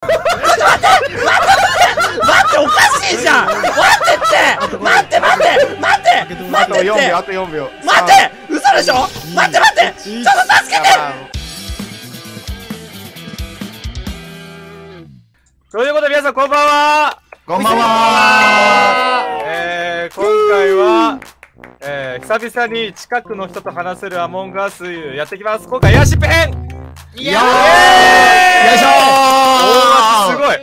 待っておかしいじゃん。待ってあと4秒待って嘘でしょ。待ってちょっと助けて。ということで皆さんこんばんは。今回は久々に近くの人と話せるアモンガースやっていきます。今回エアシップ編。イエーイ。よいしょー。すごい。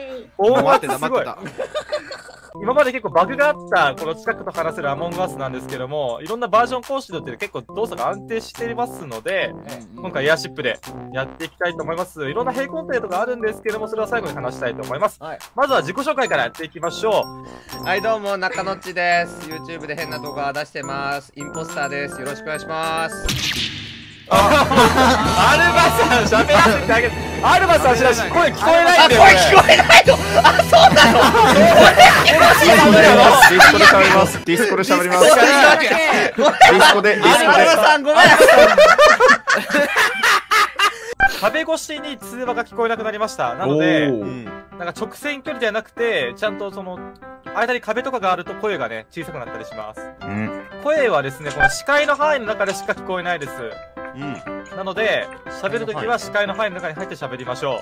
今まで結構バグがあったこの近くと話せるアモンガースなんですけども、いろんなバージョン更新によって結構動作が安定していますので、今回エアシップでやっていきたいと思います。いろんな平行点とかあるんですけども、それは最後に話したいと思います、はい、まずは自己紹介からやっていきましょう。はい、どうも中野っちです。 YouTube で変な動画出してます。インポスターです。よろしくお願いします。アルバさん喋らせてあげる。アルバさんしらし声聞こえないんだよ。声聞こえないの。あ、そうなの。ディスコで喋ります。アルバさんごめん。壁越しに通話が聞こえなくなりました。なのでなんか直線距離じゃなくて、ちゃんとその間に壁とかがあると声がね小さくなったりします。声はですねこの視界の範囲の中でしか聞こえないです。なので喋るときは視界の範囲の中に入って喋りましょう。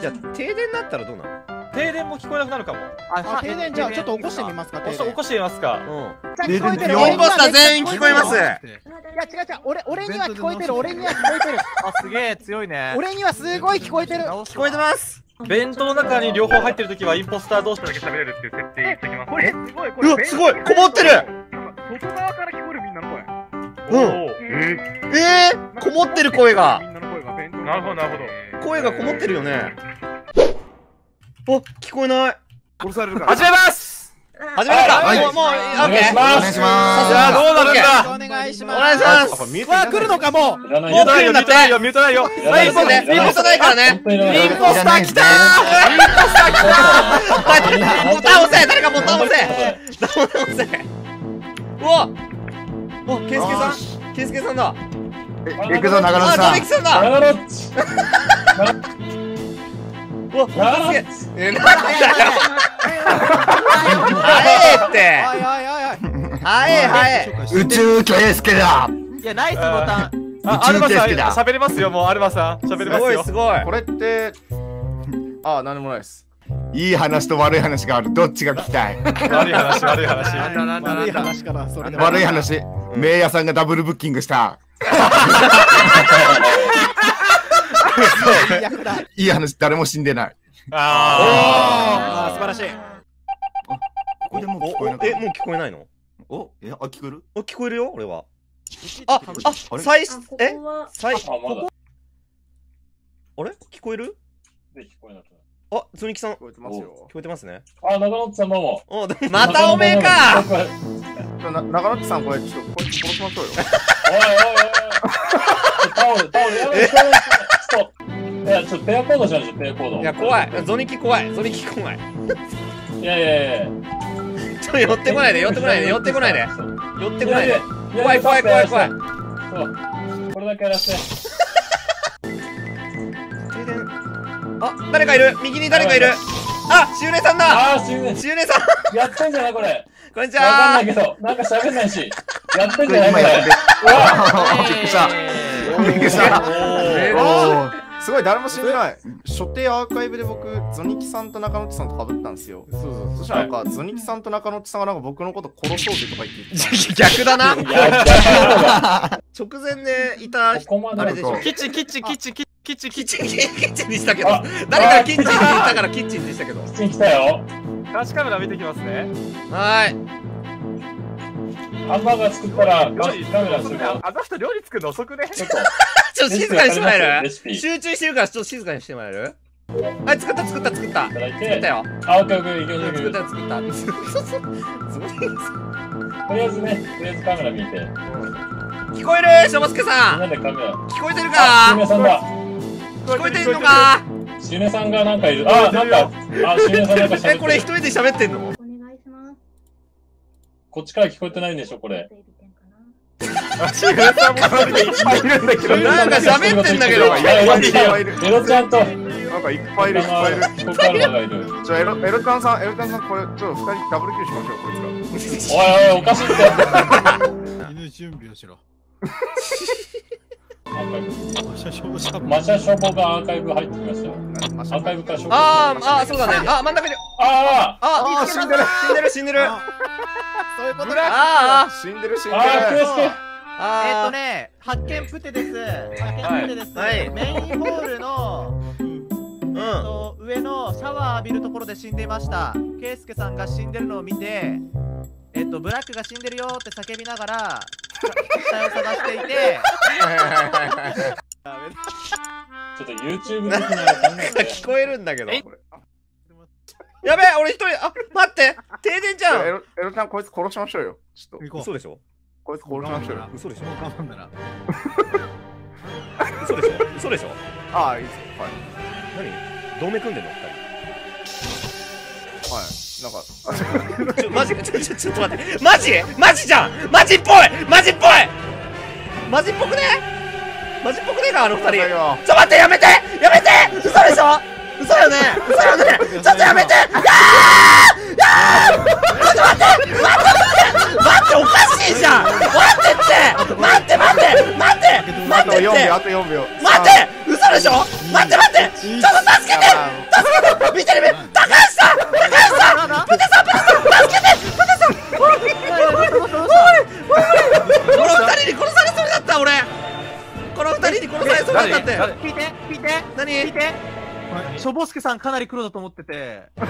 じゃあ停電になったらどうなの？停電も聞こえなくなるかも。あ、停電じゃあちょっと起こしてみますか。起こしてみますか。4ポスター全員聞こえます。いや違う、俺には聞こえてる。あ、すげえ強いね。俺にはすごい聞こえてる。聞こえてます。弁当の中に両方入ってるときはインポスター同士だけ喋れるっていう設定してきます。これすごい、こもってる。外側から聞こえるみんなの声。こもってる声が。なるほど。声がこもってるよね。お、聞こえない。殺されるから。始めます。もう、お願いします。じゃあ、どうなるんだ。お願いします。わあ、来るのかも。見えないよ。インポスターないからね。インポスター来たー。ボタン押せ。誰かボタン押せ。うわ。お、ケイスケさんだ。行くぞ長野さん。はい。宇宙ケイスケだ。いやナイスボタン。アルバさん喋れますよ。もうアルバさん喋れますよ。すごい。これって何もないです。いい話と悪い話がある。どっちが聞きたい？悪い話から。悪い話。名屋さんがダブルブッキングした。いい話、誰も死んでない。ああ、素晴らしい。これでもう聞こえない。もう聞こえないの？聞こえる？聞こえるよ、俺は。あれ？聞こえる？あ、ズニキさん聞こえてますね。あ、中野さんどうも。またおめえか。中野さんこれちょっと殺しましょうよ。おい。ちょっとペアコードしましょう。ペアコード。いや怖い。ゾニキ怖い。いや。ちょっと寄ってこないで。怖い。これだけやらせて。誰かいる。右に誰かいる。しゅうねさんだ。しゅうねさんやってんじゃないこれ。こんにちは。わかんないけどなんか喋んないしやってんじゃないこれ。びっくりした。すごい、誰も死んでない。所定アーカイブで僕ゾニキさんと中野さんと被ったんですよ。そしたらなんかゾニキさんと中野さんがなんか僕のこと殺そうぜとか言って。逆だな。直前でいたあれでしょ。キッチンにしたけど、誰かキッチンにいたからキッチンにしたけど。キッチン来たよ。監視カメラ見てきますね。ハンバーガー作ったらカメラするから。あの人料理作るの遅くね。ちょっと静かにしてもらえる？集中してるからちょっと静かにしてもらえる？はい、作った。よ。作ったよ。とりあえずカメラ見て。聞こえる？しょぼすけさん。聞こえてるか？聞こえてんのか。しゅねさんがなんかいる。しゅねさんなんか喋ってる。これ一人で喋ってんの？お願いします。こっちから聞こえてないんでしょこれ。ちぐさもなんかいっぱいいるんだけど、なんか喋ってんだけど、エロちゃんとなんかいっぱいいる、いっぱいいる。じゃあエロちゃんさんこれちょっと2人ダブルキルしましょう。こいつらおいおいおかしいって犬準備をしろ。マシャショボがアーカイブ入ってきましたよ。アーカイブから消防。ああそうだね。あ真ん中に。ああ死んでる。そういうことだ。ああ死んでる。発見プテです。はい。メインホールの上のシャワー浴びるところで死んでいました。ケイスケさんが死んでるのを見て、ブラックが死んでるよって叫びながら。死体を探していてちょっと YouTube 的な聞こえるんだけど、やべえ俺一人、あ待って、停電じゃん。エロちゃんこいつ殺しましょうよ。ちょっと嘘でしょ、こいつ殺しましょうよ。嘘でしょ、我慢だな。嘘でしょ。ああいいですよ。はい、何同盟組んでんの2人。はいなんかちょっと待って、マジじゃん、マジっぽいマジっぽくねえかあの二人。ちょっと待って、やめて嘘でしょ、嘘よねちょっとやめて。待っておかしいじゃん。待ってってあと4秒嘘でしょ。待ってちょっと助けて見てる目。高橋さんプテさんこの2人に殺されそうになった。聞いて何しょぼすけさんかなり黒だと思ってて。うわ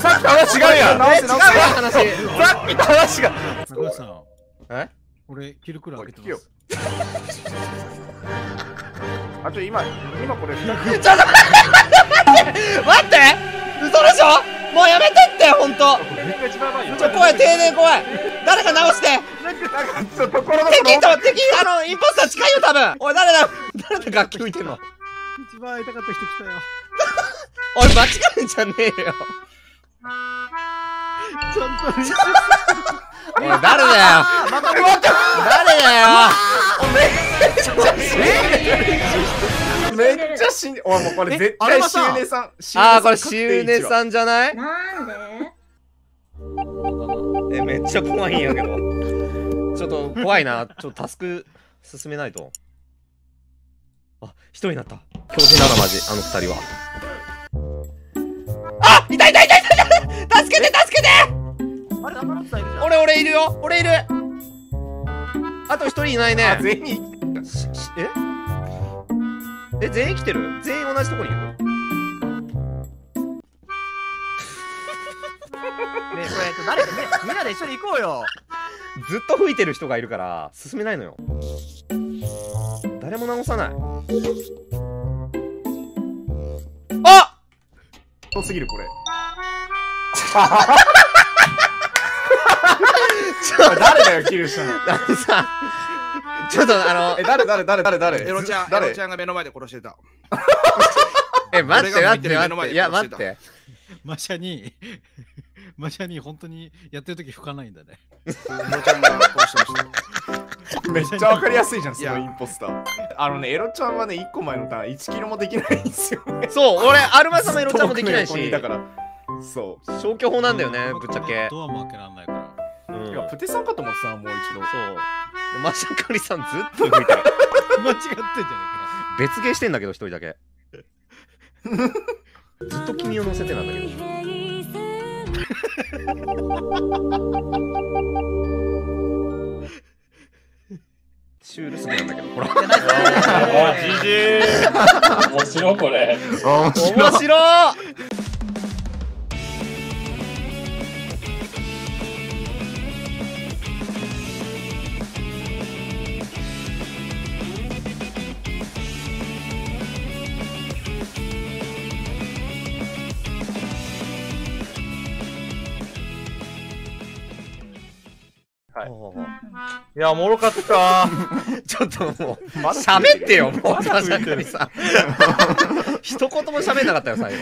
さっきと話違うやん。さっきと話が。高橋さん。え？俺キルクラ開けてます。あと今これ。ちょっと待って。嘘でしょ。もうやめてって本当。ちょ怖い、停電怖い。誰か直して。敵インポスター近いよ多分。おい誰だ楽器吹いてんの。一番会いたかった人来たよ。おい間違えんじゃねえよ。ちゃんと見せて。おい誰だよ。誰だよ。めっちゃ死んで。おいもうこれ絶対シウネさん。これシウネさんじゃない？なんで？めっちゃ怖いんやけど。ちょっと怖いな。ちょっとタスク進めないと。あ、一人になった。強靭だなマジ、あの二人は。あ、痛い助けて。あれダマラッサいるじゃん。俺いるよ、あと一人いないね。あ、全員。え、全員来てる？全員同じとこにいる？ねえ、これ誰かね、みんなで一緒に行こうよ。ずっと吹いてる人がいるから進めないのよ。誰も直さない。あっ遠すぎるこれ。誰だよキルしたの。ちょっと誰エロちゃん、エロちゃんが目の前で殺してた。待っていや待って、マシャに本当にやってる時吹かないんだね。エロちゃんが殺してました。めっちゃわかりやすいじゃん、そのインポスター。あのね、エロちゃんはね、1個前のターン、1キロもできないんですよね。そう、俺、アルマさんもエロちゃんもできないし。だから、そう。消去法なんだよね、ぶっちゃけ。ドアも開けらんないから。いや、プテさんかと思ってた、もう一度。そう。マシャカリさん、ずっと吹いてる。間違ってんじゃねえか。別ゲーしてんだけど、一人だけ。ずっと君を乗せてなんだけど。シュールすぎなんだけど、ほら。おじじー。面白いこれ。面白い。いや、おもろかった。ちょっともう、喋ってよ、もう、確かにさ。一言も喋んなかったよ、最後。